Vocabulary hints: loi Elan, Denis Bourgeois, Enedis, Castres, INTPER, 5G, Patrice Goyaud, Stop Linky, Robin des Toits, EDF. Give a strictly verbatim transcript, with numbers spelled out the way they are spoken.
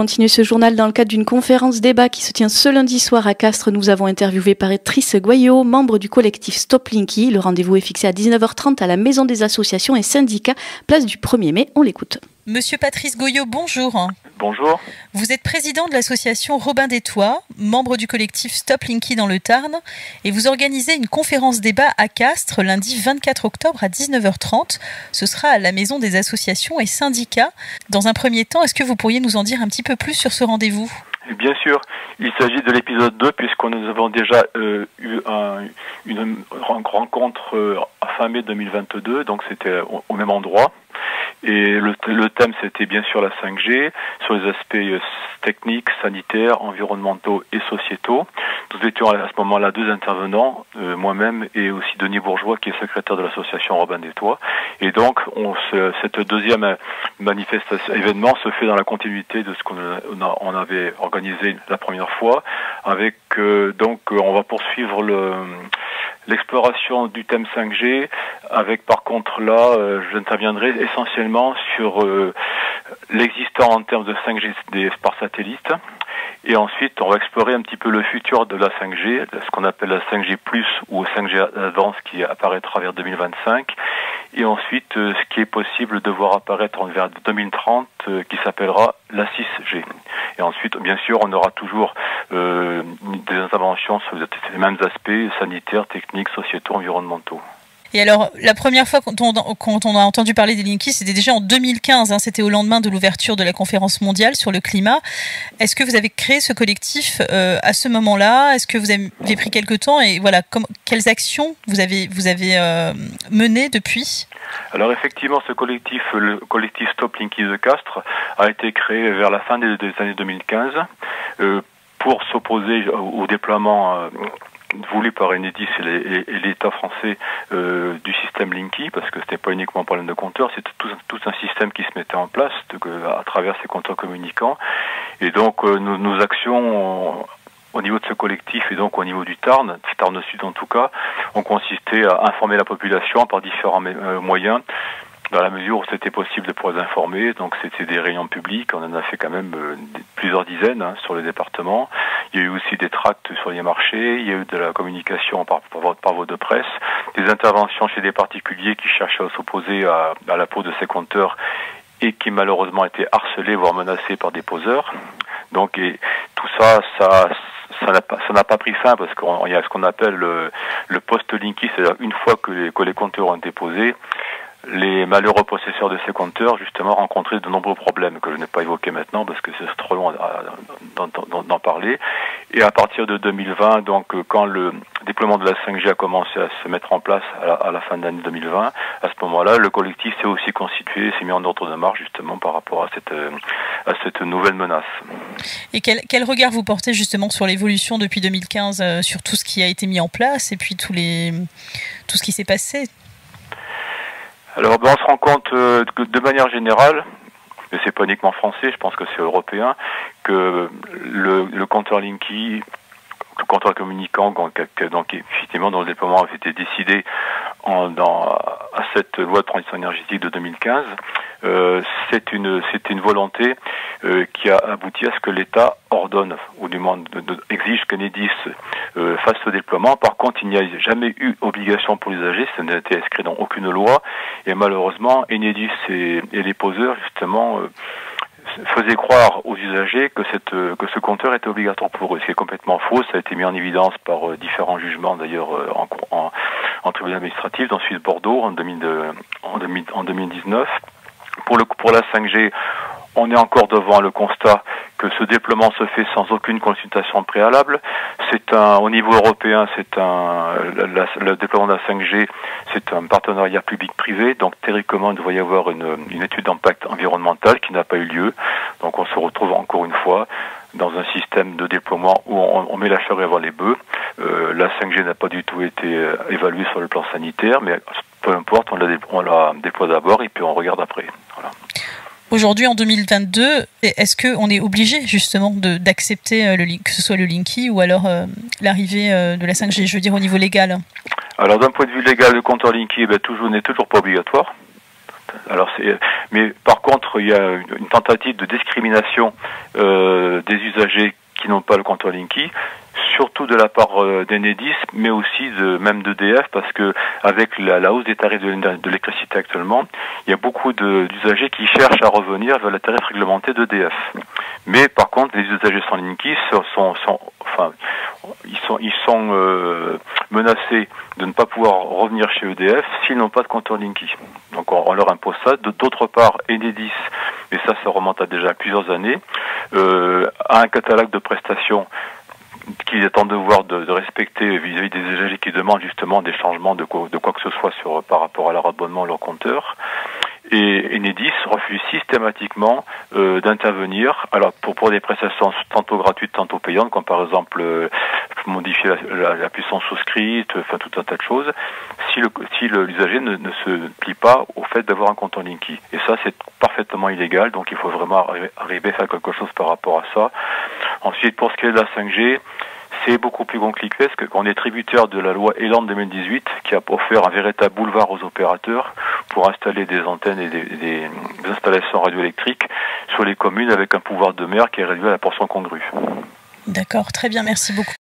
continue ce journal dans le cadre d'une conférence débat qui se tient ce lundi soir à Castres. Nous avons interviewé Patrice Goyaud, membre du collectif Stop Linky. Le rendez-vous est fixé à dix-neuf heures trente à la Maison des associations et syndicats, place du premier mai. On l'écoute. Monsieur Patrice Goyaud, bonjour. Bonjour. Vous êtes président de l'association Robin des Toits, membre du collectif Stop Linky dans le Tarn, et vous organisez une conférence débat à Castres lundi vingt-quatre octobre à dix-neuf heures trente. Ce sera à la Maison des associations et syndicats. Dans un premier temps, est-ce que vous pourriez nous en dire un petit peu plus sur ce rendez-vous ? Bien sûr, il s'agit de l'épisode deux puisque nous avons déjà euh, eu un, une rencontre euh, à fin mai deux mille vingt-deux, donc c'était au, au même endroit. Et le, le thème, c'était bien sûr la cinq G, sur les aspects techniques, sanitaires, environnementaux et sociétaux. Nous étions à ce moment-là deux intervenants, euh, moi-même et aussi Denis Bourgeois, qui est secrétaire de l'association Robin des Toits. Et donc, on se, cette deuxième manifestation, événement se fait dans la continuité de ce qu'on a, on avait organisé la première fois. Avec euh, donc, on va poursuivre le... l'exploration du thème cinq G, avec par contre là, euh, j'interviendrai essentiellement sur euh, l'existant en termes de cinq G des, par satellite, et ensuite on va explorer un petit peu le futur de la cinq G, ce qu'on appelle la cinq G plus, ou cinq G Advance qui apparaîtra vers deux mille vingt-cinq, et ensuite euh, ce qui est possible de voir apparaître vers deux mille trente, euh, qui s'appellera la six G. Et ensuite, bien sûr, on aura toujours euh, des interventions sur les mêmes aspects sanitaires, techniques, sociétaux, environnementaux. Et alors, la première fois quand on, quand on a entendu parler des Linky, c'était déjà en deux mille quinze, hein, c'était au lendemain de l'ouverture de la conférence mondiale sur le climat. Est-ce que vous avez créé ce collectif euh, à ce moment-là? Est-ce que vous avez pris quelques temps? Et voilà, comme, quelles actions vous avez, vous avez euh, menées depuis? Alors effectivement, ce collectif, le collectif Stop Linky de Castres, a été créé vers la fin des, des années deux mille quinze euh, pour s'opposer au, au déploiement... Euh, voulu par Enedis et l'État français euh, du système Linky, parce que c'était pas uniquement un problème de compteur, c'était tout, tout un système qui se mettait en place de, à travers ces compteurs communicants. Et donc euh, nos, nos actions ont, au niveau de ce collectif et donc au niveau du Tarn, Tarn Sud en tout cas, ont consisté à informer la population par différents euh, moyens, dans la mesure où c'était possible pour les informer. Donc c'était des réunions publiques, on en a fait quand même euh, plusieurs dizaines hein, sur le département. Il y a eu aussi des tracts sur les marchés, il y a eu de la communication par, par, par voie de presse, des interventions chez des particuliers qui cherchaient à s'opposer à, à la peau de ces compteurs et qui malheureusement étaient harcelés, voire menacés par des poseurs. Donc et tout ça, ça... Ça n'a pas, ça n'a pas pris fin parce qu'il y a ce qu'on appelle le, le post-Linky, c'est-à-dire une fois que les, que les compteurs ont été posés, les malheureux possesseurs de ces compteurs, justement, rencontraient de nombreux problèmes que je n'ai pas évoqués maintenant parce que c'est trop long d'en parler. Et à partir de deux mille vingt, donc, quand le déploiement de la cinq G a commencé à se mettre en place à la, à la fin de l'année deux mille vingt, à ce moment-là, le collectif s'est aussi constitué, s'est mis en ordre de marche, justement, par rapport à cette, à cette nouvelle menace. Et quel, quel regard vous portez, justement, sur l'évolution depuis deux mille quinze, euh, sur tout ce qui a été mis en place et puis tous les, tout ce qui s'est passé ? Alors ben, on se rend compte euh, que de manière générale, et c'est pas uniquement français, je pense que c'est européen, que le, le compteur Linky, le compteur communicant, donc, donc effectivement dont le déploiement avait été décidé en, dans, à cette loi de transition énergétique de deux mille quinze, euh, c'est une, c'est une volonté euh, qui a abouti à ce que l'État ordonne, ou du moins de, de, exige qu'Enedis euh, fasse ce déploiement. Par contre, il n'y a jamais eu obligation pour l'usager, ça n'a été inscrit dans aucune loi, et malheureusement, Enedis et, et les poseurs, justement, euh, faisait croire aux usagers que, cette, que ce compteur était obligatoire pour eux. C'est complètement faux, ça a été mis en évidence par euh, différents jugements d'ailleurs euh, en, en, en tribunal administratif, dans Suisse-Bordeaux en, en deux mille dix-neuf. Pour, le, pour la cinq G, on est encore devant le constat que ce déploiement se fait sans aucune consultation préalable. C'est un, au niveau européen, c'est un, la, le déploiement de la cinq G, c'est un partenariat public-privé. Donc, théoriquement, il devrait y avoir une, une étude d'impact environnemental qui n'a pas eu lieu. Donc, on se retrouve encore une fois dans un système de déploiement où on, on met la charrue avant les bœufs. Euh, la cinq G n'a pas du tout été euh, évaluée sur le plan sanitaire, mais peu importe, on la, on la déploie d'abord et puis on regarde après. Voilà. Aujourd'hui, en deux mille vingt-deux, est-ce qu'on est obligé justement d'accepter que ce soit le Linky ou alors euh, l'arrivée euh, de la cinq G, je veux dire au niveau légal? Alors d'un point de vue légal, le compteur Linky eh bien, toujours, n'est toujours pas obligatoire. Alors c'est, mais par contre, il y a une tentative de discrimination euh, des usagers qui n'ont pas le compte Linky, surtout de la part euh, d'Enedis, mais aussi de même d'E D F, parce que avec la, la hausse des tarifs de, de l'électricité actuellement, il y a beaucoup de, d'usagers qui cherchent à revenir vers les tarifs réglementés d'E D F. Mais par contre, les usagers sans Linky sont, sont, sont enfin, ils sont, ils sont euh, menacés de ne pas pouvoir revenir chez E D F s'ils n'ont pas de compteur Linky. Donc on, on leur impose ça. D'autre part, Enedis, et ça, ça remonte à déjà plusieurs années, euh, a un catalogue de prestations qu'ils attendent de voir de, de respecter vis-à-vis des usagers qui demandent justement des changements de quoi, de quoi que ce soit sur, par rapport à leur abonnement à leur compteur. Et Enedis refuse systématiquement euh, d'intervenir, alors pour, pour des prestations tantôt gratuites, tantôt payantes, comme par exemple euh, modifier la, la, la puissance souscrite, enfin tout un tas de choses, si le si le, l'usager ne, ne se plie pas au fait d'avoir un compte en Linky. Et ça, c'est parfaitement illégal, donc il faut vraiment arri- arriver à faire quelque chose par rapport à ça. Ensuite, pour ce qui est de la cinq G, c'est beaucoup plus compliqué parce qu'on est tributaire de la loi Elan deux mille dix-huit qui a offert un véritable boulevard aux opérateurs pour installer des antennes et des, des, des installations radioélectriques sur les communes avec un pouvoir de maire qui est réduit à la portion congrue. D'accord, très bien, merci beaucoup.